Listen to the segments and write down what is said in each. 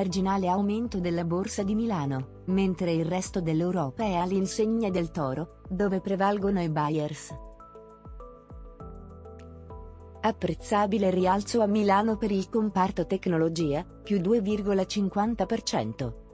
marginale aumento della Borsa di Milano, mentre il resto dell'Europa è all'insegna del toro, dove prevalgono i buyers. Apprezzabile rialzo a Milano per il comparto tecnologia, più 2,50%.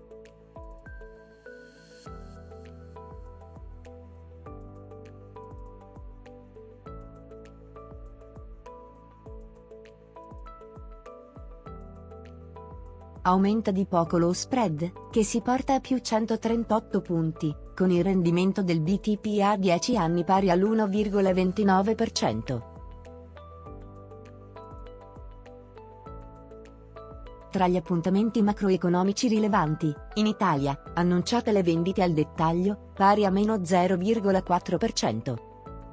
Aumenta di poco lo spread, che si porta a più 138 punti, con il rendimento del BTP a 10 anni pari all'1,29%. Tra gli appuntamenti macroeconomici rilevanti, in Italia, annunciate le vendite al dettaglio, pari a meno 0,4%.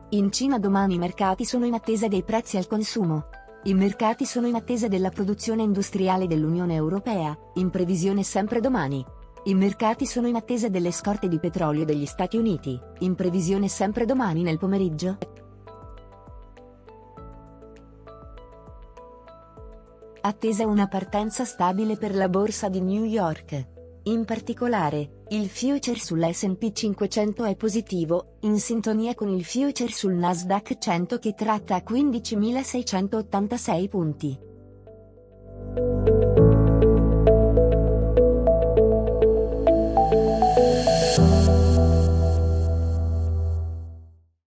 In Cina domani i mercati sono in attesa dei prezzi al consumo. I mercati sono in attesa della produzione industriale dell'Unione Europea, in previsione sempre domani. I mercati sono in attesa delle scorte di petrolio degli Stati Uniti, in previsione sempre domani nel pomeriggio. Attesa una partenza stabile per la borsa di New York. In particolare, il future sull'S&P 500 è positivo, in sintonia con il future sul Nasdaq 100 che tratta a 15.686 punti.